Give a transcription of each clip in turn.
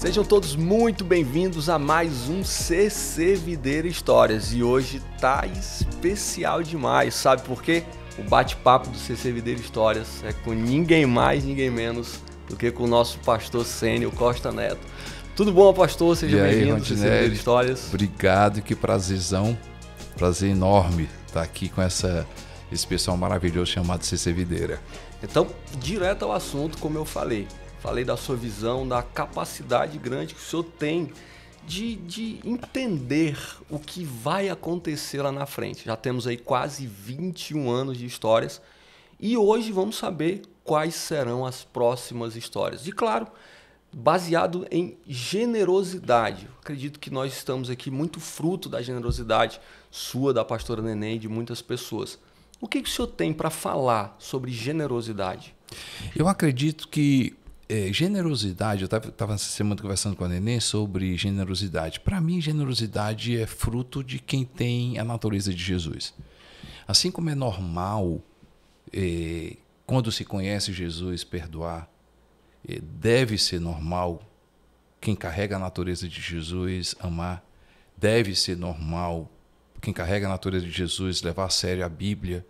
Sejam todos muito bem-vindos a mais um CCVideira Histórias. E hoje tá especial demais, sabe por quê? O bate-papo do CCVideira Histórias é com ninguém mais, ninguém menos do que com o nosso pastor Sênio Costa Neto. Tudo bom, pastor? Seja bem-vindo ao CCVideira Histórias. Obrigado, que prazerzão, prazer enorme estar aqui com esse pessoal maravilhoso chamado CCVideira. Então, direto ao assunto, como eu falei da sua visão, da capacidade grande que o senhor tem de entender o que vai acontecer lá na frente. Já temos aí quase 21 anos de histórias e hoje vamos saber quais serão as próximas histórias. E claro, baseado em generosidade. Acredito que nós estamos aqui muito fruto da generosidade sua, da pastora Nenê e de muitas pessoas. O que o senhor tem para falar sobre generosidade? Eu acredito que generosidade, eu estava essa semana conversando com a Nenê sobre generosidade. Para mim, generosidade é fruto de quem tem a natureza de Jesus. Assim como é normal, quando se conhece Jesus, perdoar, deve ser normal quem carrega a natureza de Jesus, amar, deve ser normal quem carrega a natureza de Jesus, levar a sério a Bíblia,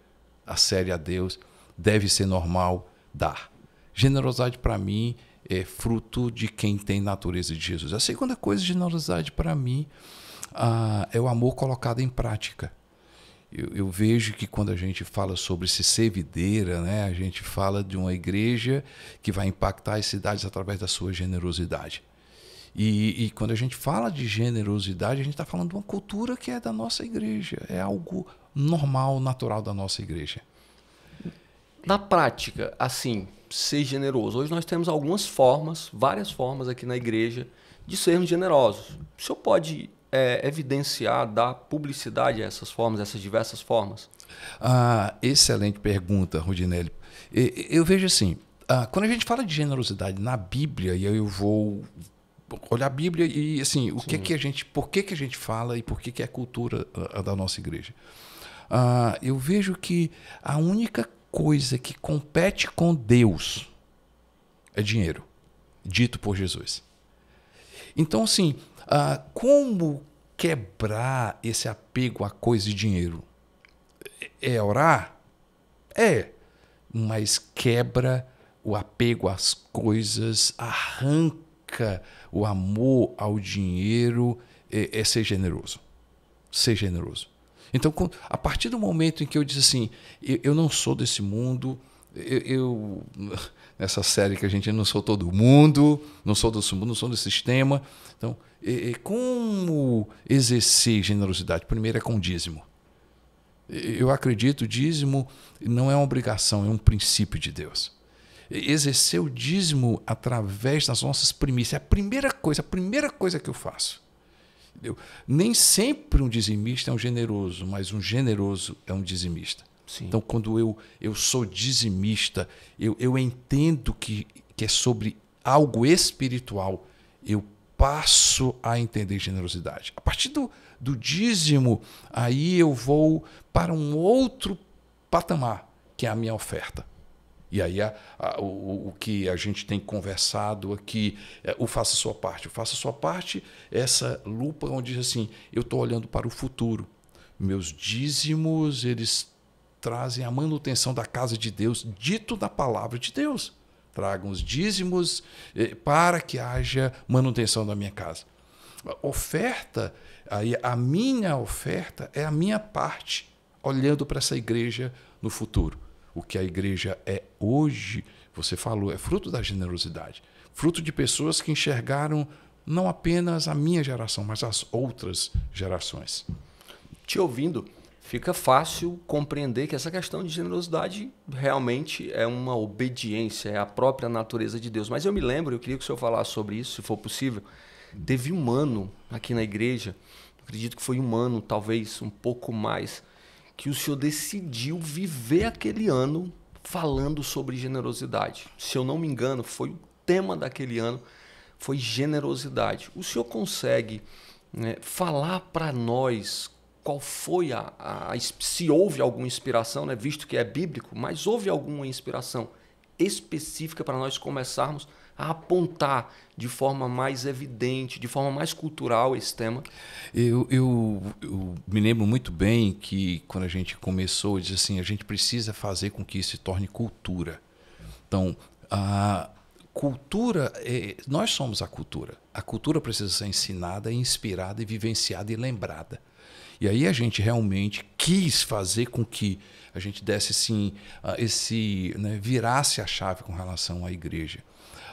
a sério a Deus, deve ser normal dar. Generosidade, para mim, é fruto de quem tem natureza de Jesus. A segunda coisa, generosidade, para mim, é o amor colocado em prática. Eu vejo que quando a gente fala sobre CCVideira, né, a gente fala de uma igreja que vai impactar as cidades através da sua generosidade. E quando a gente fala de generosidade, a gente está falando de uma cultura que é da nossa igreja. É algo normal, natural da nossa igreja. Na prática, assim, ser generoso. Hoje nós temos algumas formas, várias formas aqui na igreja de sermos generosos. O senhor pode evidenciar, dar publicidade a essas formas, a essas diversas formas? Excelente pergunta, Rondinelli. Eu vejo assim, quando a gente fala de generosidade na Bíblia, e eu vou olhar a Bíblia e assim, o que que a gente, por que que a gente fala e por que que é a cultura da nossa igreja? Eu vejo que a única coisa que compete com Deus é dinheiro, dito por Jesus. Então, assim, como quebrar esse apego a coisa e dinheiro? É orar? É, mas quebra o apego às coisas, arranca o amor ao dinheiro, é ser generoso. Ser generoso. Então, a partir do momento em que eu disse assim, eu não sou desse mundo, nessa série que a gente não sou todo mundo, não sou desse mundo, não sou desse sistema. Então, como exercer generosidade? Primeiro é com o dízimo. Eu acredito, o dízimo não é uma obrigação, é um princípio de Deus. Exercer o dízimo através das nossas primícias. É a primeira coisa que eu faço. Entendeu? Nem sempre um dizimista é um generoso, mas um generoso é um dizimista. Sim. Então, quando eu sou dizimista, eu entendo que é sobre algo espiritual, eu passo a entender generosidade. A partir do dízimo, aí eu vou para um outro patamar, que é a minha oferta. E aí o que a gente tem conversado aqui, o Faça a Sua Parte. O Faça a Sua Parte, essa lupa onde diz assim, eu estou olhando para o futuro. Meus dízimos, eles trazem a manutenção da casa de Deus, dito da palavra de Deus. Tragam os dízimos para que haja manutenção da minha casa. Oferta, aí a minha oferta é a minha parte, olhando para essa igreja no futuro. O que a igreja é hoje, você falou, é fruto da generosidade. Fruto de pessoas que enxergaram não apenas a minha geração, mas as outras gerações. Te ouvindo, fica fácil compreender que essa questão de generosidade realmente é uma obediência, é a própria natureza de Deus. Mas eu me lembro, eu queria que o senhor falasse sobre isso, se for possível. Teve um ano aqui na igreja, acredito que foi um ano, talvez um pouco mais, que o senhor decidiu viver aquele ano falando sobre generosidade. Se eu não me engano, foi o tema daquele ano, foi generosidade. O senhor consegue, né, falar para nós qual foi se houve alguma inspiração, né, visto que é bíblico, mas houve alguma inspiração específica para nós começarmos a apontar de forma mais evidente, de forma mais cultural esse tema? Eu me lembro muito bem que quando a gente começou, eu disse assim, a gente precisa fazer com que isso se torne cultura. Então, a cultura, nós somos a cultura. A cultura precisa ser ensinada, inspirada, vivenciada e lembrada. E aí a gente realmente quis fazer com que a gente desse assim, virasse a chave com relação à igreja.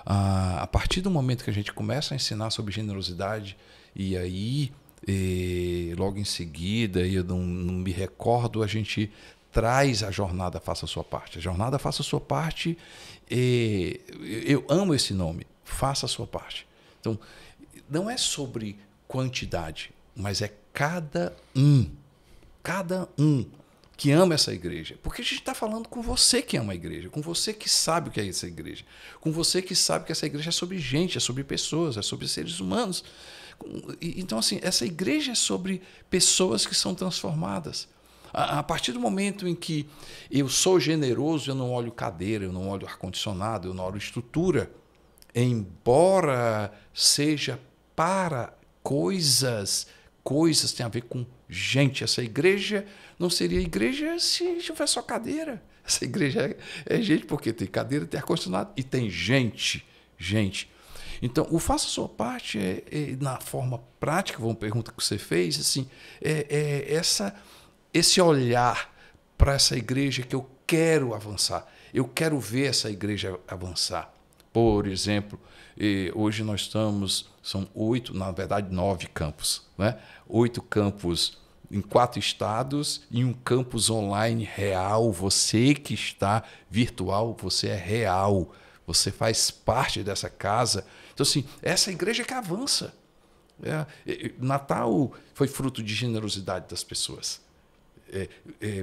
A partir do momento que a gente começa a ensinar sobre generosidade, e aí logo em seguida, eu não me recordo, a gente traz a jornada Faça a Sua Parte. A jornada Faça a Sua Parte, eu amo esse nome, Faça a Sua Parte. Então, não é sobre quantidade, mas é cada um que ama essa igreja. Porque a gente está falando com você que ama a igreja, com você que sabe o que é essa igreja, com você que sabe que essa igreja é sobre gente, é sobre pessoas, é sobre seres humanos. Então, assim, essa igreja é sobre pessoas que são transformadas. A partir do momento em que eu sou generoso, eu não olho cadeira, eu não olho ar-condicionado, eu não olho estrutura, embora seja para coisas. Coisas têm a ver com gente. Essa igreja não seria igreja se tivesse só cadeira. Essa igreja é gente porque tem cadeira, tem ar-condicionado e tem gente. Gente. Então, o Faça a Sua Parte, na forma prática, uma pergunta que você fez, assim, esse olhar para essa igreja que eu quero avançar. Eu quero ver essa igreja avançar. Por exemplo, hoje nós estamos, são 9 campos, né? 8 campos em 4 estados e um campus online real. Você que está virtual, você é real, você faz parte dessa casa. Então, assim, essa igreja que avança. Natal foi fruto de generosidade das pessoas.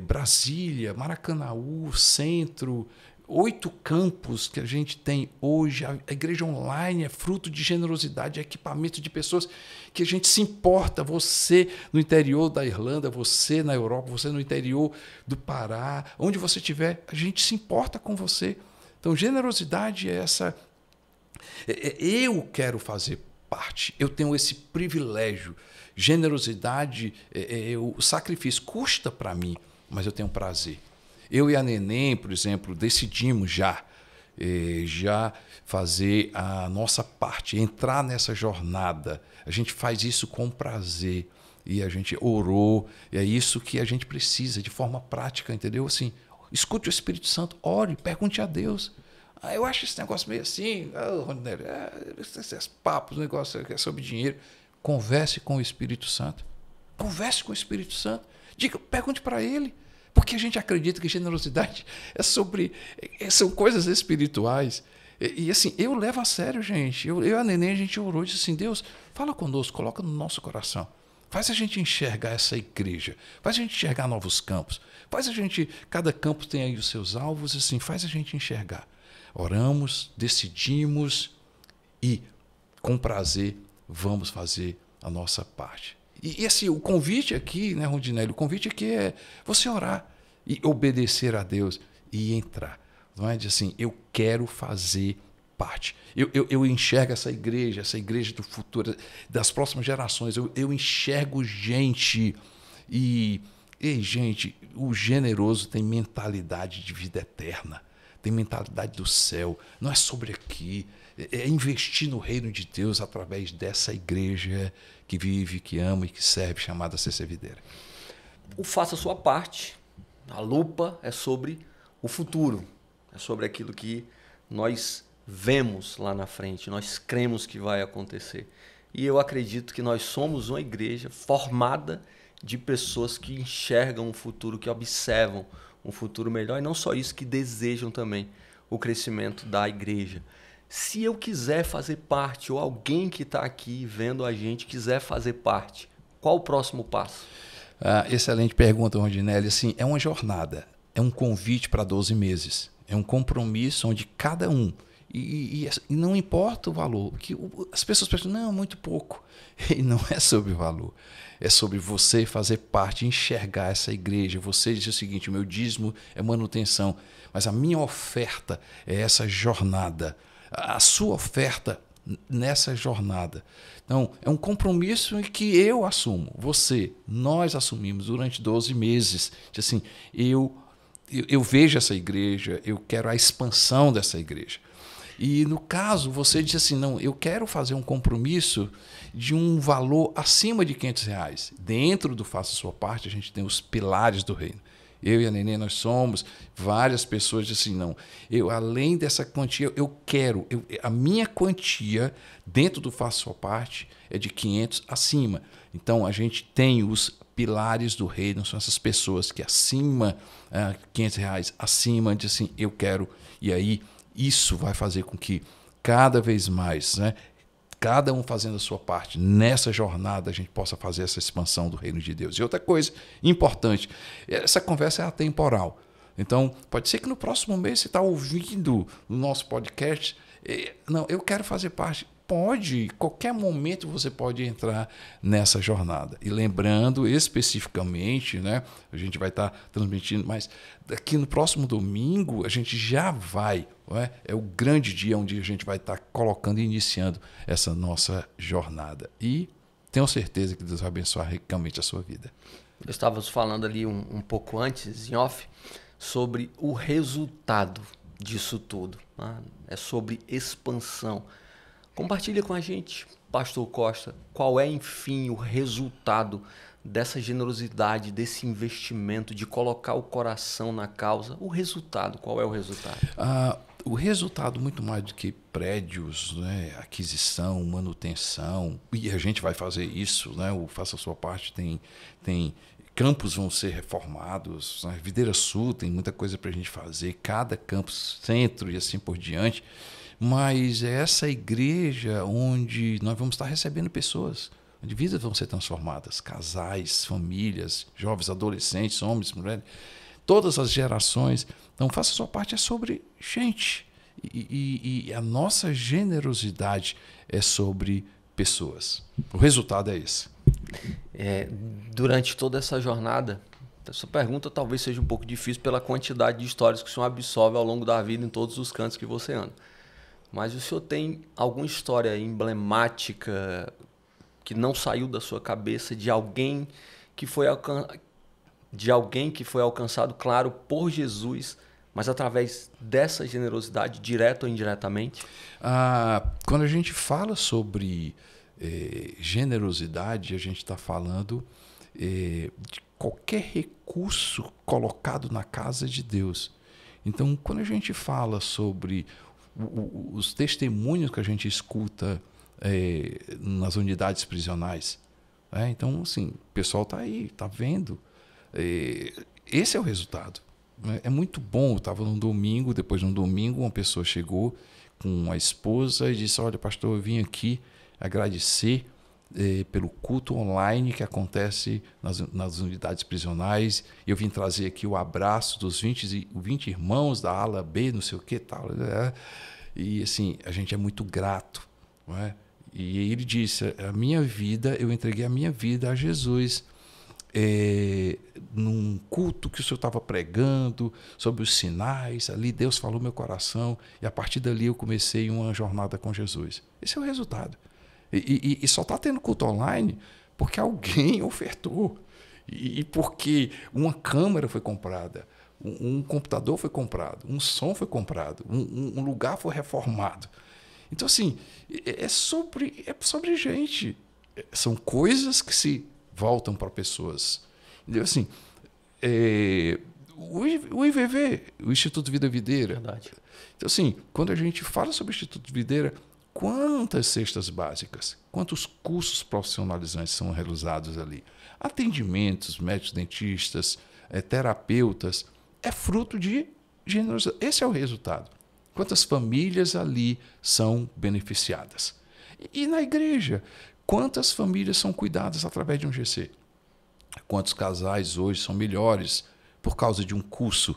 Brasília, Maracanaú, Centro... 8 campos que a gente tem hoje, a igreja online é fruto de generosidade, equipamento de pessoas que a gente se importa, você no interior da Irlanda, você na Europa, você no interior do Pará, onde você estiver, a gente se importa com você. Então, generosidade é essa... Eu quero fazer parte, eu tenho esse privilégio. Generosidade, o sacrifício custa para mim, mas eu tenho prazer. Eu e a Nenê, por exemplo, decidimos já fazer a nossa parte, entrar nessa jornada. A gente faz isso com prazer e a gente orou. É isso que a gente precisa de forma prática, entendeu? Assim, escute o Espírito Santo, ore, pergunte a Deus. Ah, eu acho esse negócio meio assim, Rondinelli, esses papos, negócio é sobre dinheiro. Converse com o Espírito Santo. Converse com o Espírito Santo. Diga, pergunte para ele. Porque a gente acredita que generosidade é sobre, são coisas espirituais. E assim, eu levo a sério, gente. Eu e a Nenê, a gente orou e disse assim, Deus, fala conosco, coloca no nosso coração. Faz a gente enxergar essa igreja. Faz a gente enxergar novos campos. Faz a gente, cada campo tem aí os seus alvos, assim, faz a gente enxergar. Oramos, decidimos e, com prazer, vamos fazer a nossa parte. E assim, o convite aqui, né, Rondinelli, o convite aqui é você orar e obedecer a Deus e entrar. Não é de assim, eu quero fazer parte. Eu enxergo essa igreja do futuro, das próximas gerações. Eu enxergo gente. E, gente, o generoso tem mentalidade de vida eterna. Tem mentalidade do céu. Não é sobre aqui. É investir no reino de Deus através dessa igreja que vive, que ama e que serve, chamada CCVideira. O Faça a Sua Parte, a lupa, é sobre o futuro. É sobre aquilo que nós vemos lá na frente, nós cremos que vai acontecer. E eu acredito que nós somos uma igreja formada de pessoas que enxergam o futuro, que observam um futuro melhor. E não só isso, que desejam também o crescimento da igreja. Se eu quiser fazer parte, ou alguém que está aqui vendo a gente quiser fazer parte, qual o próximo passo? Ah, excelente pergunta, Rondinelli. Assim, é uma jornada, é um convite para 12 meses, é um compromisso onde cada um, E não importa o valor. Que as pessoas pensam, não, é muito pouco. E não é sobre o valor. É sobre você fazer parte, enxergar essa igreja. Você diz o seguinte, o meu dízimo é manutenção, mas a minha oferta é essa jornada. A sua oferta nessa jornada. Então, é um compromisso que eu assumo. Você, nós assumimos durante 12 meses. Diz assim, eu vejo essa igreja, eu quero a expansão dessa igreja. E, no caso, você diz assim, não, eu quero fazer um compromisso de um valor acima de R$500. Dentro do Faça a Sua Parte, a gente tem os pilares do reino. Eu e a Nenê, nós somos várias pessoas dizem assim, não, eu, além dessa quantia, eu quero, a minha quantia dentro do Faça a Sua Parte é de 500 acima. Então, a gente tem os pilares do reino, são essas pessoas que acima, R$500, acima, dizem assim, eu quero, e aí... Isso vai fazer com que cada vez mais, né, cada um fazendo a sua parte nessa jornada, a gente possa fazer essa expansão do reino de Deus. E outra coisa importante, essa conversa é atemporal. Então, pode ser que no próximo mês você está ouvindo o nosso podcast. Não, eu quero fazer parte. Pode, qualquer momento você pode entrar nessa jornada. E lembrando especificamente, né, a gente vai estar transmitindo, mas daqui no próximo domingo a gente já vai, é o grande dia onde a gente vai estar colocando e iniciando essa nossa jornada. E tenho certeza que Deus vai abençoar ricamente a sua vida. Eu estava falando ali um pouco antes, em off, sobre o resultado disso tudo. Né? É sobre expansão. Compartilha com a gente, Pastor Costa, qual é, enfim, o resultado dessa generosidade, desse investimento, de colocar o coração na causa. O resultado, qual é o resultado? O resultado, muito mais do que prédios, né, aquisição, manutenção, e a gente vai fazer isso, né, o Faça a Sua Parte tem campos vão ser reformados, né, Videira Sul tem muita coisa para a gente fazer, cada campus, centro e assim por diante. Mas é essa igreja onde nós vamos estar recebendo pessoas, onde vidas vão ser transformadas, casais, famílias, jovens, adolescentes, homens, mulheres, todas as gerações. Então, Faça a Sua Parte é sobre gente. E a nossa generosidade é sobre pessoas. O resultado é esse. Durante toda essa jornada, essa pergunta talvez seja um pouco difícil pela quantidade de histórias que o senhor absorve ao longo da vida em todos os cantos que você anda. Mas o senhor tem alguma história emblemática que não saiu da sua cabeça de alguém que foi alcançado, claro, por Jesus, mas através dessa generosidade, direta ou indiretamente? Quando a gente fala sobre generosidade, a gente está falando de qualquer recurso colocado na casa de Deus. Então, quando a gente fala sobre os testemunhos que a gente escuta nas unidades prisionais. Então, assim, o pessoal está aí, está vendo. Esse é o resultado. É muito bom. Eu estava num domingo, depois de um domingo, uma pessoa chegou com a esposa e disse, olha, pastor, eu vim aqui agradecer pelo culto online que acontece nas unidades prisionais. Eu vim trazer aqui o abraço dos 20 irmãos da ala B, não sei o que tal. E assim, a gente é muito grato. Não é? E ele disse, a minha vida, eu entreguei a minha vida a Jesus. Num culto que o senhor estava pregando, sobre os sinais, ali Deus falou meu coração, e a partir dali eu comecei uma jornada com Jesus. Esse é o resultado. E só está tendo culto online porque alguém ofertou. E porque uma câmera foi comprada, um computador foi comprado, um som foi comprado, um lugar foi reformado. Então, assim, é sobre gente. São coisas que se voltam para pessoas. Entendeu? Assim, o IVV, o Instituto Vida Videira. Verdade. Então, assim, quando a gente fala sobre o Instituto Videira, quantas cestas básicas, quantos cursos profissionalizantes são realizados ali? Atendimentos, médicos, dentistas, terapeutas, é fruto de generosidade. Esse é o resultado. Quantas famílias ali são beneficiadas? E na igreja, quantas famílias são cuidadas através de um GC? Quantos casais hoje são melhores por causa de um curso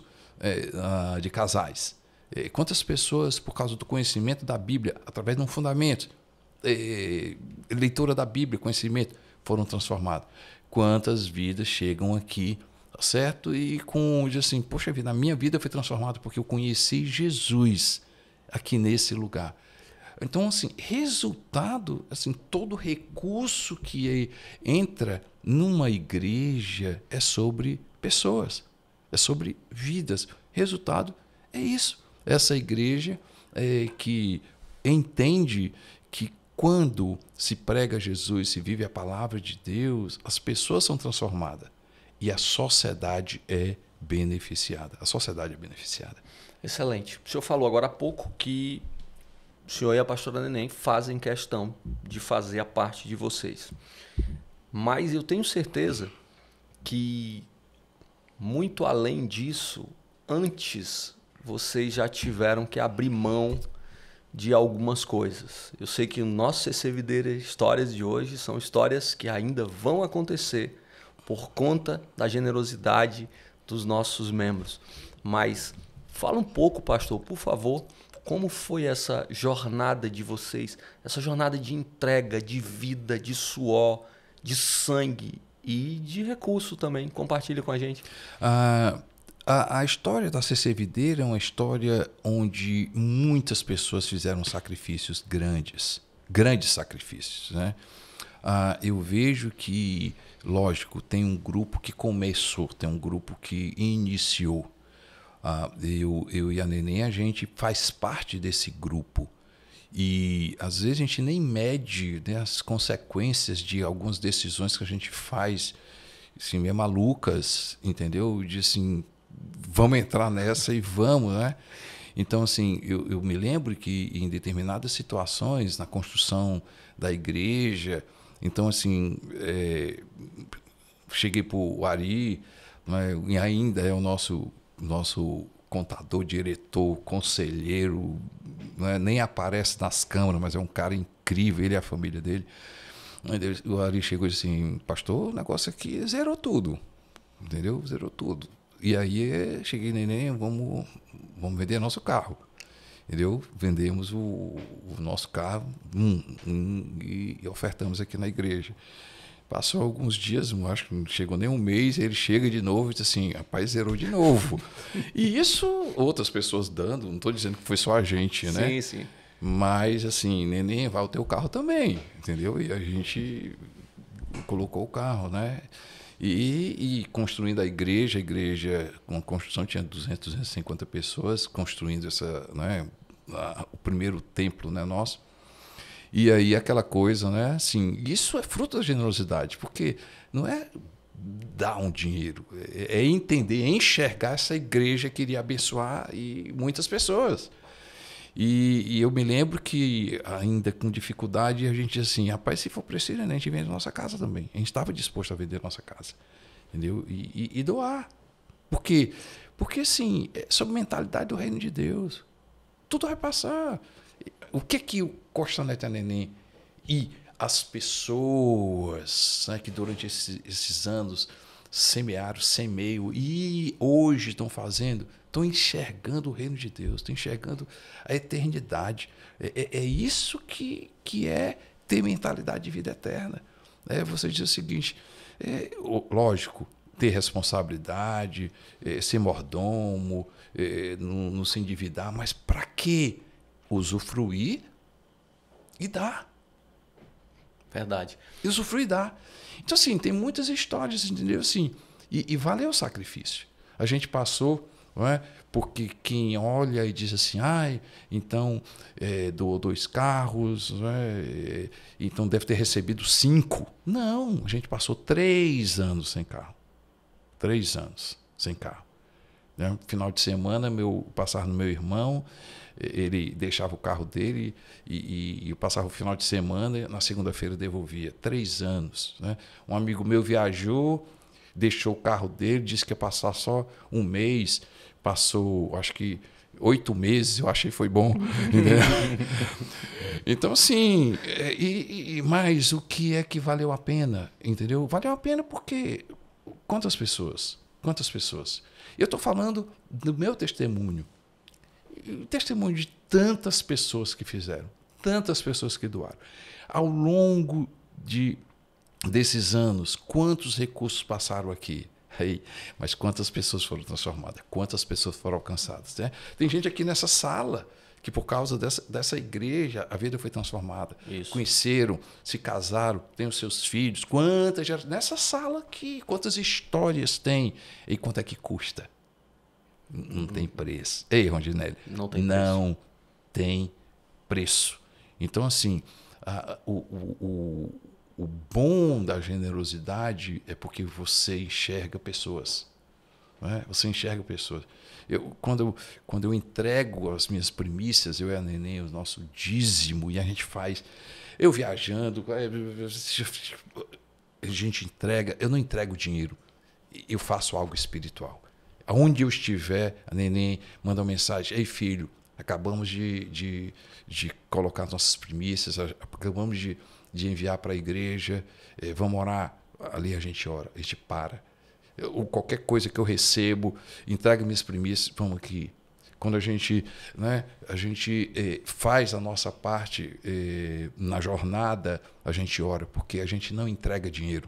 de casais? Quantas pessoas, por causa do conhecimento da Bíblia, através de um fundamento, leitura da Bíblia, conhecimento, foram transformadas? Quantas vidas chegam aqui, certo? E com assim, poxa vida, a minha vida foi transformada porque eu conheci Jesus aqui nesse lugar. Então, assim, resultado, assim, todo recurso que entra numa igreja é sobre pessoas, é sobre vidas. Resultado é isso. Essa igreja que entende que quando se prega Jesus, se vive a palavra de Deus, as pessoas são transformadas e a sociedade é beneficiada. A sociedade é beneficiada. Excelente. O senhor falou agora há pouco que o senhor e a pastora Neném fazem questão de fazer a parte de vocês. Mas eu tenho certeza que, muito além disso, antes vocês já tiveram que abrir mão de algumas coisas. Eu sei que o nosso CCVideira, histórias de hoje, são histórias que ainda vão acontecer por conta da generosidade dos nossos membros. Mas fala um pouco, pastor, por favor, como foi essa jornada de vocês, essa jornada de entrega, de vida, de suor, de sangue e de recurso também. Compartilha com a gente. A história da CCVideira é uma história onde muitas pessoas fizeram sacrifícios grandes, grandes sacrifícios, né? Eu vejo que, lógico, tem um grupo que começou, tem um grupo que iniciou. Eu e a Neném, a gente faz parte desse grupo. E às vezes a gente nem mede, né, as consequências de algumas decisões que a gente faz, assim, meio malucas, entendeu? De assim, vamos entrar nessa e vamos, né? Então, assim, eu me lembro que em determinadas situações, na construção da igreja, então, assim, cheguei para o Ari, né, e ainda é o nosso contador, diretor, conselheiro, né, nem aparece nas câmeras, mas é um cara incrível, ele e a família dele. O Ari chegou e disse assim: pastor, o negócio aqui zerou tudo, entendeu? Zerou tudo. E aí cheguei, Neném, vamos vender nosso carro, entendeu? Vendemos o nosso carro e ofertamos aqui na igreja. Passou alguns dias, acho que não chegou nem um mês, ele chega de novo e diz assim: rapaz, zerou de novo. E isso outras pessoas dando, não estou dizendo que foi só a gente, né? Sim, sim. Mas assim, Neném, vai o teu carro também, entendeu? E a gente colocou o carro, né? E construindo a igreja, uma construção tinha 200, 250 pessoas, construindo essa, né, o primeiro templo, né, nosso. E aí aquela coisa, né? Assim, isso é fruto da generosidade, porque não é dar um dinheiro, é entender, é enxergar essa igreja que iria abençoar e muitas pessoas. E eu me lembro que, ainda com dificuldade, a gente disse assim: rapaz, se for preciso, né, a gente vende nossa casa também. A gente estava disposto a vender nossa casa, entendeu? E doar. Por quê? Porque, assim, é sobre mentalidade do reino de Deus. Tudo vai passar. O que o Costa Neto e Neném e as pessoas, né, que durante esses anos semearam, semeiam e hoje estão fazendo, estão enxergando o reino de Deus, estão enxergando a eternidade. É isso que é ter mentalidade de vida eterna. Você diz o seguinte: lógico, ter responsabilidade, ser mordomo, não se endividar, mas para quê? Usufruir e dar. Verdade. Usufruir e dar. Então, assim, tem muitas histórias, entendeu? Assim, e valeu o sacrifício. A gente passou, não é? Porque quem olha e diz assim: ai, então doou 2 carros, não é? Então deve ter recebido 5. Não, a gente passou 3 anos sem carro. 3 anos sem carro. No final de semana, passava no meu irmão, ele deixava o carro dele e passava o final de semana, na segunda-feira devolvia. 3 anos. Né? Um amigo meu viajou, deixou o carro dele, disse que ia passar só 1 mês, passou, acho que 8 meses, eu achei foi bom. Então, assim, mas o que é que valeu a pena? Entendeu? Valeu a pena porque quantas pessoas? Quantas pessoas? Eu estou falando do meu testemunho. testemunho de tantas pessoas que fizeram, tantas pessoas que doaram. Ao longo desses anos, quantos recursos passaram aqui? Aí, mas quantas pessoas foram transformadas? Quantas pessoas foram alcançadas? Né? Tem gente aqui nessa sala que, por causa dessa igreja, a vida foi transformada. Isso. Conheceram, se casaram, têm os seus filhos. Quantas nessa sala aqui, quantas histórias tem? E quanto é que custa? Não tem preço. Ei, Rondinelli, não tem preço. Então, assim, o bom da generosidade é porque você enxerga pessoas. Né? Você enxerga pessoas. Quando eu entrego as minhas primícias, eu e a Nenê, o nosso dízimo, e a gente faz. Eu viajando, a gente entrega. Eu não entrego dinheiro, eu faço algo espiritual. Aonde eu estiver, a Nenê manda uma mensagem: ei, filho, acabamos de colocar nossas primícias, acabamos de enviar para a igreja, vamos orar. Ali a gente ora, a gente para. Ou qualquer coisa que eu recebo, entrego minhas primícias, vamos aqui. Quando a gente, né, faz a nossa parte na jornada, a gente ora, porque a gente não entrega dinheiro,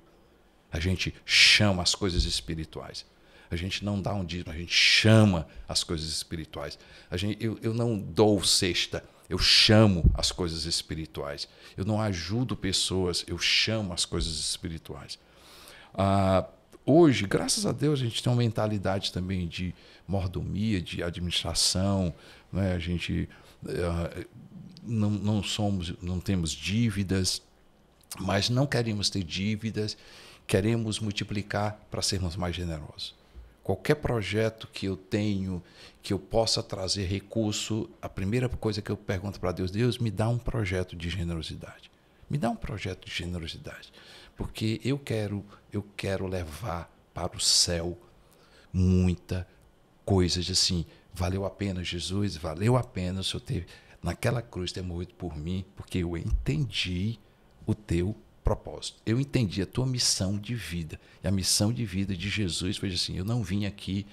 a gente chama as coisas espirituais. A gente não dá um dízimo, a gente chama as coisas espirituais. Eu não dou cesta, eu chamo as coisas espirituais. Eu não ajudo pessoas, eu chamo as coisas espirituais. Hoje, graças a Deus, a gente tem uma mentalidade também de mordomia, de administração, né? A gente não temos dívidas, mas não queremos ter dívidas, queremos multiplicar para sermos mais generosos. Qualquer projeto que eu tenho, que eu possa trazer recurso, a primeira coisa que eu pergunto para Deus: Deus, me dá um projeto de generosidade. Me dá um projeto de generosidade, porque eu quero levar para o céu muita coisa de assim, valeu a pena, Jesus, valeu a pena o Senhor ter naquela cruz ter morrido por mim, porque eu entendi o teu propósito. Eu entendi a tua missão de vida. E a missão de vida de Jesus foi assim: eu não vim aqui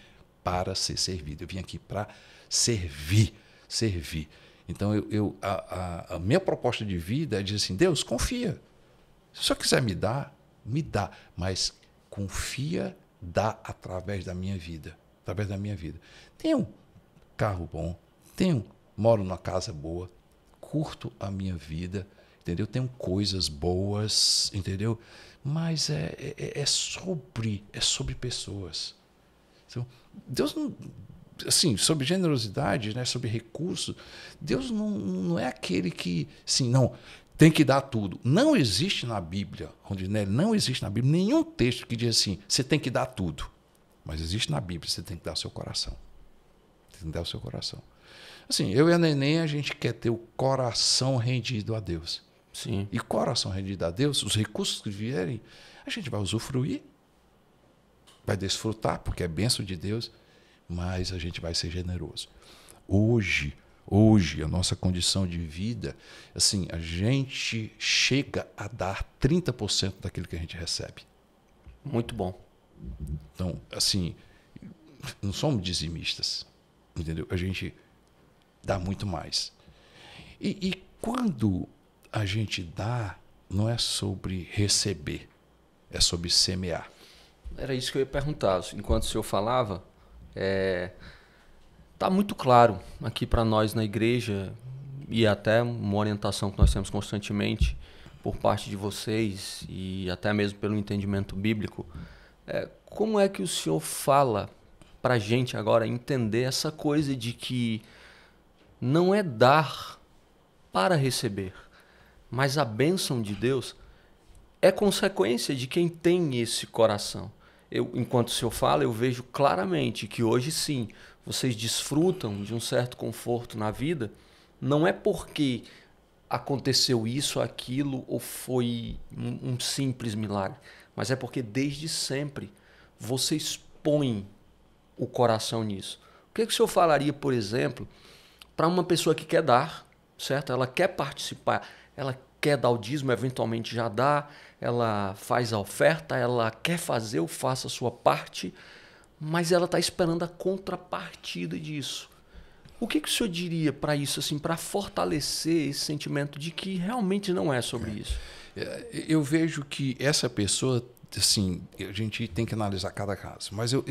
para ser servido, eu vim aqui para servir. Então, a minha proposta de vida é dizer assim: Deus, confia. Se o Senhor quiser me dá, mas confia, dá através da minha vida. Através da minha vida. Tenho um carro bom, moro numa casa boa, curto a minha vida, entendeu? Tenho coisas boas, entendeu? Mas é sobre pessoas. Então, Deus não, assim, sobre generosidade, né? Sobre recursos, Deus não é aquele que, assim, não, tem que dar tudo. Não existe na Bíblia, Rondinelli, não existe na Bíblia nenhum texto que diz assim: você tem que dar tudo. Mas existe na Bíblia: você tem que dar o seu coração. Você tem que dar o seu coração. Assim, eu e a Neném, a gente quer ter o coração rendido a Deus. Sim. E coração rendido a Deus, os recursos que vierem, a gente vai usufruir, vai desfrutar, porque é bênção de Deus, mas a gente vai ser generoso. Hoje, a nossa condição de vida, assim, a gente chega a dar 30% daquilo que a gente recebe. Muito bom. Então, assim, não somos dizimistas, entendeu? A gente dá muito mais. E quando a gente dá, não é sobre receber, é sobre semear. Era isso que eu ia perguntar. Enquanto o senhor falava, tá muito claro aqui para nós na igreja, e até uma orientação que nós temos constantemente por parte de vocês, e até mesmo pelo entendimento bíblico, como é que o senhor fala para a gente agora entender essa coisa de que não é dar para receber? Mas a bênção de Deus é consequência de quem tem esse coração. Enquanto o senhor fala, eu vejo claramente que hoje sim, vocês desfrutam de um certo conforto na vida. Não é porque aconteceu isso, aquilo, ou foi um simples milagre. Mas é porque desde sempre vocês põem o coração nisso. O que o senhor falaria, por exemplo, para uma pessoa que quer dar, certo? Ela quer participar, ela quer dar o dízimo, eventualmente já dá, ela faz a oferta, ela quer fazer o Faça a Sua Parte, mas ela está esperando a contrapartida disso. O que que o senhor diria para isso, assim, para fortalecer esse sentimento de que realmente não é sobre isso? Eu vejo que essa pessoa, assim, a gente tem que analisar cada caso, mas eu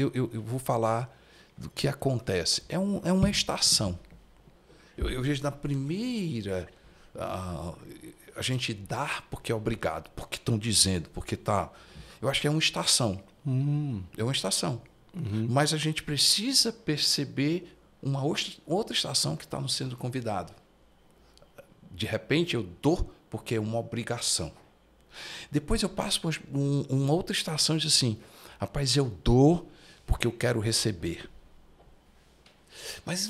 vou falar do que acontece. É uma estação. Eu vejo na primeira, a gente dá porque é obrigado, porque estão dizendo, porque tá. Eu acho que é uma estação. É uma estação. Mas a gente precisa perceber uma outra estação que está nos sendo convidado. De repente eu dou porque é uma obrigação. Depois eu passo por uma outra estação e diz assim, rapaz, eu dou porque eu quero receber. Mas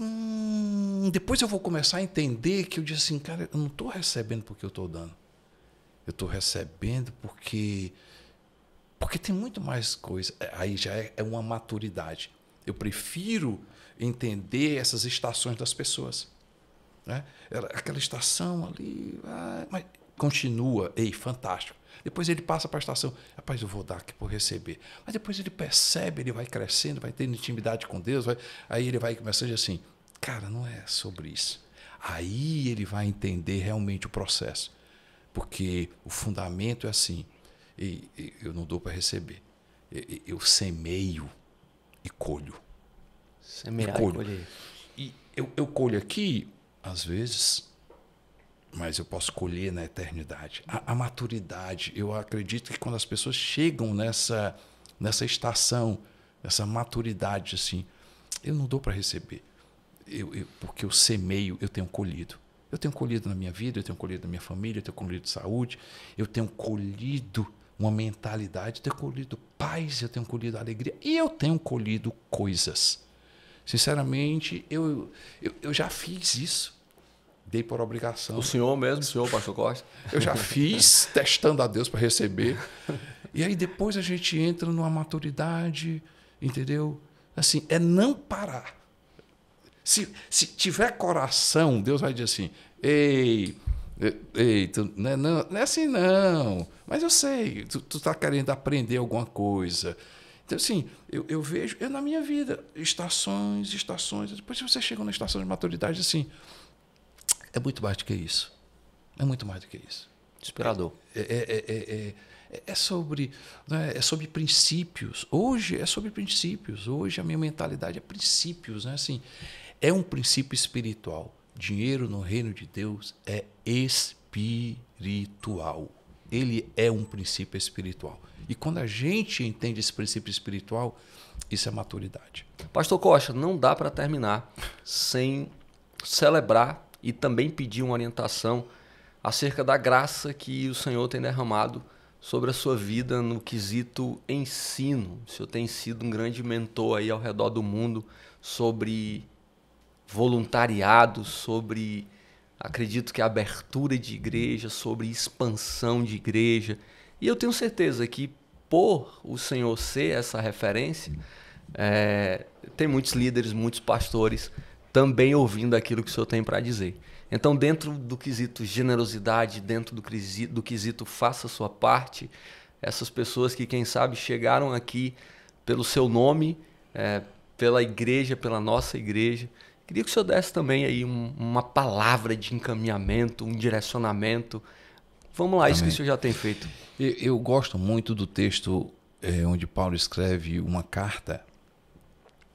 depois eu vou começar a entender que eu digo assim, cara, eu não estou recebendo porque eu estou dando. Eu estou recebendo porque tem muito mais coisa. Aí já é uma maturidade. Eu prefiro entender essas estações das pessoas, né? Aquela estação ali, mas continua, ei, fantástico. Depois ele passa para a estação, rapaz, eu vou dar aqui por receber. Mas depois ele percebe, ele vai crescendo, vai tendo intimidade com Deus, aí ele vai começando assim, cara, não é sobre isso. Aí ele vai entender realmente o processo, porque o fundamento é assim, eu não dou para receber, eu semeio e colho. Semear e colher. E eu colho aqui, às vezes, mas eu posso colher na eternidade. A maturidade, eu acredito que quando as pessoas chegam nessa estação, nessa maturidade, assim, eu não dou para receber, porque eu semeio, eu tenho colhido. Eu tenho colhido na minha vida, eu tenho colhido na minha família, eu tenho colhido saúde, eu tenho colhido uma mentalidade, eu tenho colhido paz, eu tenho colhido alegria e eu tenho colhido coisas. Sinceramente, eu já fiz isso. Dei por obrigação. O senhor mesmo, o senhor, pastor Costa? Eu já fiz, testando a Deus para receber. E aí depois a gente entra numa maturidade, entendeu? Assim, é não parar. Se tiver coração, Deus vai dizer assim, ei, tu, não é assim não, mas eu sei, tu está querendo aprender alguma coisa. Então, assim, eu vejo, na minha vida, estações, depois você chega na estação de maturidade, assim, é muito mais do que isso. É muito mais do que isso. Inspirador. É sobre princípios. Hoje é sobre princípios. Hoje a minha mentalidade é princípios, né? Assim, é um princípio espiritual. Dinheiro no reino de Deus é espiritual. Ele é um princípio espiritual. E quando a gente entende esse princípio espiritual, isso é maturidade. Pastor Costa, não dá para terminar sem celebrar e também pedir uma orientação acerca da graça que o Senhor tem derramado sobre a sua vida no quesito ensino. O senhor tem sido um grande mentor aí ao redor do mundo sobre voluntariado, sobre, acredito que, abertura de igreja, sobre expansão de igreja. E eu tenho certeza que, por o senhor ser essa referência, tem muitos líderes, muitos pastores também ouvindo aquilo que o senhor tem para dizer. Então, dentro do quesito generosidade, dentro do quesito faça a sua parte, essas pessoas que, quem sabe, chegaram aqui pelo seu nome, pela igreja, pela nossa igreja, queria que o senhor desse também aí uma palavra de encaminhamento, um direcionamento. Vamos lá, isso que o senhor já tem feito. Eu gosto muito do texto onde Paulo escreve uma carta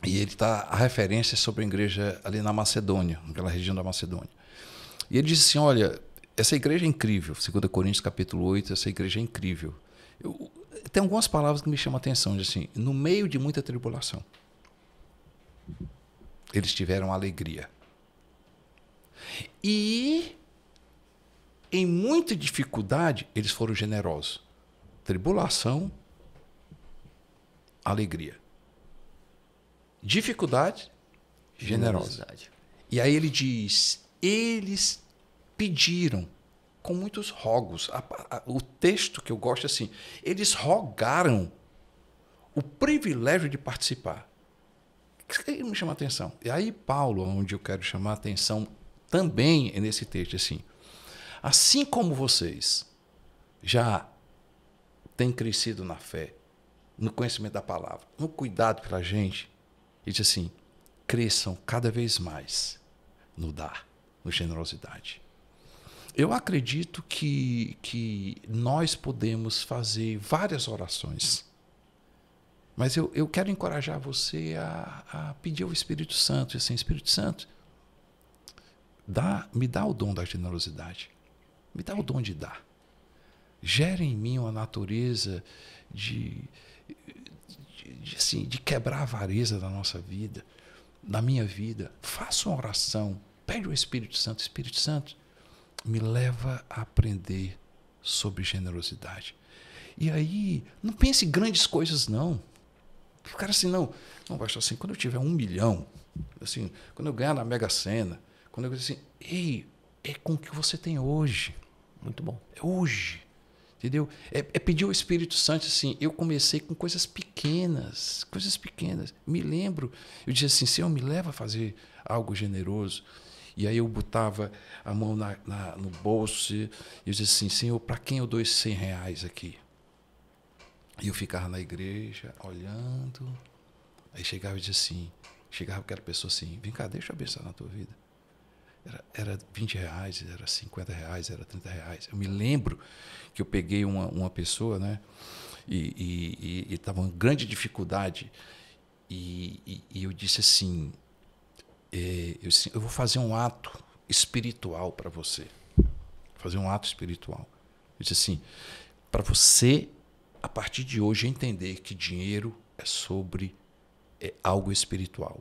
e ele está a referência sobre a igreja ali na Macedônia, naquela região da Macedônia. E ele diz assim, olha, essa igreja é incrível. 2 Coríntios capítulo 8, essa igreja é incrível. Tem algumas palavras que me chamam a atenção, diz assim, no meio de muita tribulação, eles tiveram alegria. E em muita dificuldade, eles foram generosos. Tribulação, alegria. Dificuldade, generosa. E aí ele diz, eles pediram com muitos rogos. O texto que eu gosto é assim, eles rogaram o privilégio de participar. Isso aí me chama a atenção. E aí Paulo, onde eu quero chamar a atenção também é nesse texto, assim, assim como vocês já têm crescido na fé, no conhecimento da palavra, no cuidado pela gente, ele diz assim, cresçam cada vez mais no dar, no generosidade. Eu acredito que nós podemos fazer várias orações, mas eu quero encorajar você a pedir ao Espírito Santo, e assim, Espírito Santo, me dá o dom da generosidade, me dá o dom de dar. Gera em mim uma natureza de quebrar a avareza da nossa vida, da minha vida. Faça uma oração, pede ao Espírito Santo, Espírito Santo, me leva a aprender sobre generosidade. E aí, não pense em grandes coisas, não. O cara assim, não, pastor, assim, quando eu tiver 1 milhão, assim, quando eu ganhar na Mega Sena, quando eu assim, ei, é com o que você tem hoje. Muito bom. É hoje. Entendeu? É pedir ao Espírito Santo assim. Eu comecei com coisas pequenas. Coisas pequenas. Me lembro. Eu dizia assim, Senhor, me leva a fazer algo generoso. E aí eu botava a mão no bolso e eu dizia assim, Senhor, para quem eu dou esses 100 reais aqui? E eu ficava na igreja, olhando. Aí chegava e dizia assim, chegava aquela pessoa assim, vem cá, deixa eu abençoar na tua vida. Era 20 reais, era 50 reais, era 30 reais. Eu me lembro que eu peguei uma pessoa, né? E estava uma grande dificuldade. E eu disse assim, eu vou fazer um ato espiritual para você. Fazer um ato espiritual. Eu disse assim, para você, a partir de hoje, entender que dinheiro é sobre algo espiritual.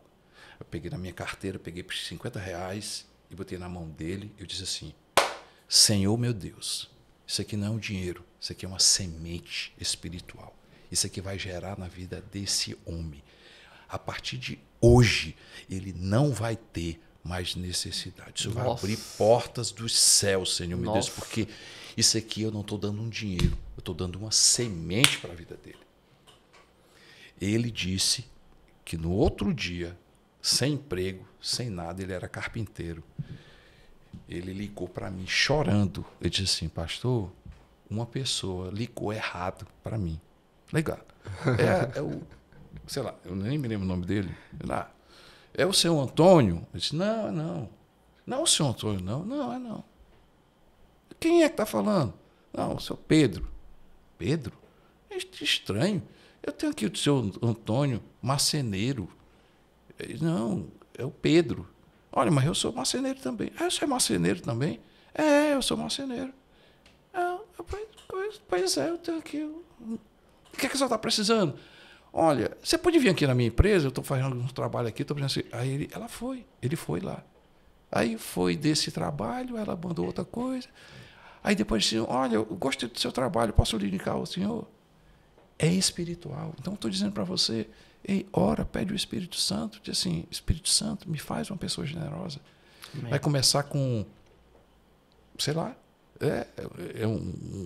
Eu peguei na minha carteira, peguei 50 reais... e botei na mão dele, eu disse assim, Senhor meu Deus, isso aqui não é um dinheiro, isso aqui é uma semente espiritual. Isso aqui vai gerar na vida desse homem. A partir de hoje, ele não vai ter mais necessidade. Isso vai abrir portas dos céus, Senhor meu Deus, porque isso aqui eu não estou dando um dinheiro, eu estou dando uma semente para a vida dele. Ele disse que no outro dia, sem emprego, sem nada, ele era carpinteiro. Ele ligou para mim chorando. Ele disse assim, pastor, uma pessoa ligou errado para mim. Legal. É o, sei lá, eu nem me lembro o nome dele. Lá. É o seu Antônio? Ele disse, não. Não é o seu Antônio, não. Quem é que está falando? Não, o seu Pedro. Pedro? É estranho. Eu tenho aqui o seu Antônio, marceneiro. Não, é o Pedro. Olha, mas eu sou marceneiro também. Ah, você é marceneiro também? É, eu sou marceneiro. Ah, pois é, eu tenho aqui. O que é que você está precisando? Olha, você pode vir aqui na minha empresa, eu estou fazendo um trabalho aqui, estou fazendo assim. Aí ele foi lá. Aí foi desse trabalho, ela mandou outra coisa. Aí depois disse, olha, eu gostei do seu trabalho, posso lhe indicar ao senhor? É espiritual. Então, estou dizendo para você, ei, ora, pede o Espírito Santo, diz assim, Espírito Santo, me faz uma pessoa generosa. Amém. Vai começar com, sei lá,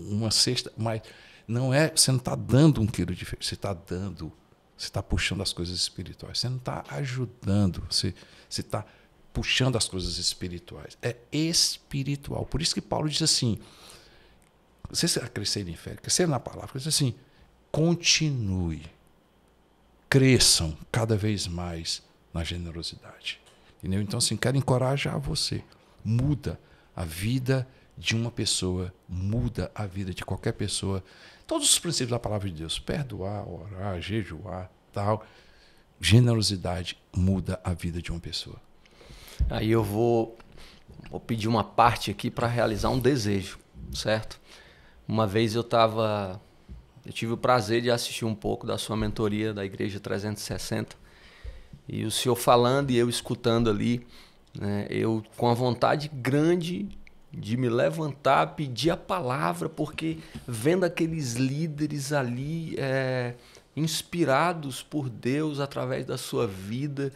uma cesta, mas não é, você não está dando 1 quilo de feijão, você está dando, você está puxando as coisas espirituais, você não está ajudando, você está puxando as coisas espirituais. É espiritual. Por isso que Paulo diz assim, você será crescer em fé, crescer na palavra, ele diz assim, continue. Cresçam cada vez mais na generosidade. Entendeu? Então, assim, quero encorajar você. Muda a vida de uma pessoa, muda a vida de qualquer pessoa. Todos os princípios da palavra de Deus, perdoar, orar, jejuar, tal. Generosidade muda a vida de uma pessoa. Aí eu vou pedir uma parte aqui para realizar um desejo, certo? Uma vez eu tive o prazer de assistir um pouco da sua mentoria da Igreja 360. E o senhor falando e eu escutando ali, né, eu com a vontade grande de me levantar, pedir a palavra, porque vendo aqueles líderes ali inspirados por Deus através da sua vida,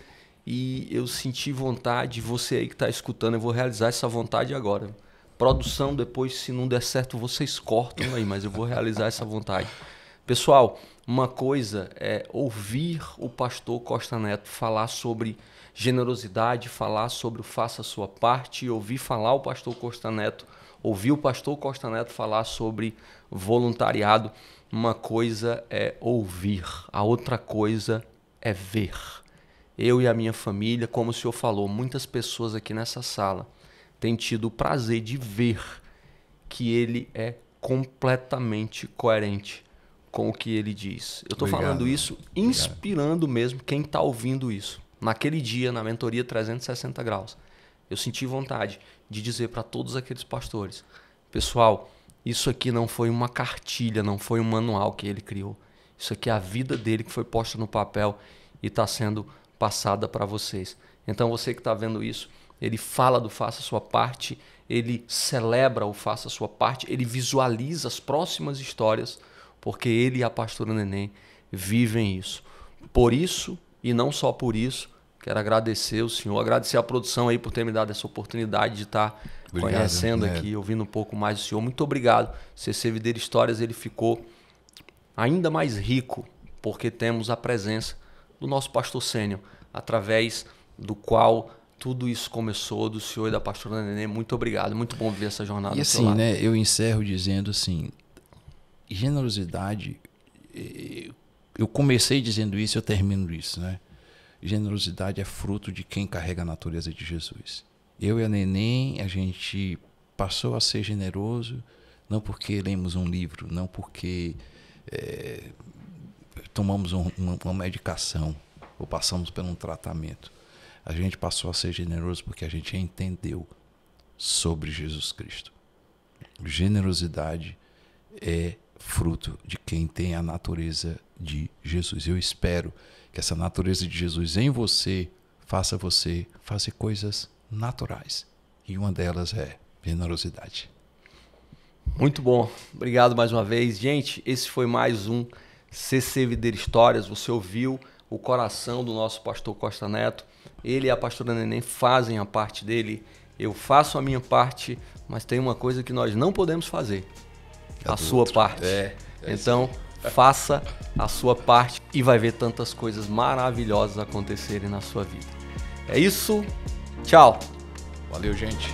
e eu senti vontade, você aí que está escutando, eu vou realizar essa vontade agora. Produção, depois, se não der certo, vocês cortam aí, mas eu vou realizar essa vontade. Pessoal, uma coisa é ouvir o pastor Costa Neto falar sobre generosidade, falar sobre o Faça a Sua Parte, ouvir o pastor Costa Neto falar sobre voluntariado. Uma coisa é ouvir, a outra coisa é ver. eu e a minha família, como o senhor falou, muitas pessoas aqui nessa sala têm tido o prazer de ver que ele é completamente coerente com o que ele diz. Eu estou falando isso inspirando mesmo quem está ouvindo isso. Naquele dia, na mentoria 360 graus, eu senti vontade de dizer para todos aqueles pastores, pessoal, isso aqui não foi uma cartilha, não foi um manual que ele criou. Isso aqui é a vida dele que foi posta no papel e está sendo passada para vocês. Então você que está vendo isso, ele fala do Faça a Sua Parte, ele celebra o Faça a Sua Parte, ele visualiza as próximas histórias, porque ele e a pastora Neném vivem isso. Por isso, e não só por isso, quero agradecer o senhor, agradecer a produção aí por ter me dado essa oportunidade de estar conhecendo aqui, ouvindo um pouco mais do senhor. Muito obrigado. CCVideira Histórias, ele ficou ainda mais rico, porque temos a presença do nosso pastor Sênio, através do qual tudo isso começou, do senhor e da pastora Nenê. Muito obrigado, muito bom ver essa jornada. E assim, né, eu encerro dizendo assim, generosidade, eu comecei dizendo isso e eu termino isso, né? Generosidade é fruto de quem carrega a natureza de Jesus. Eu e a Neném, a gente passou a ser generoso, não porque lemos um livro, não porque tomamos uma medicação ou passamos por um tratamento. A gente passou a ser generoso porque a gente entendeu sobre Jesus Cristo. Generosidade é fruto de quem tem a natureza de Jesus. Eu espero que essa natureza de Jesus em você fazer coisas naturais. E uma delas é generosidade. Muito bom. Obrigado mais uma vez. Gente, esse foi mais um CCVideira Histórias. Você ouviu o coração do nosso pastor Costa Neto. Ele e a pastora Neném fazem a parte dele. Eu faço a minha parte, mas tem uma coisa que nós não podemos fazer. A sua parte. Então, faça a sua parte e vai ver tantas coisas maravilhosas acontecerem na sua vida. É isso. Tchau. Valeu, gente.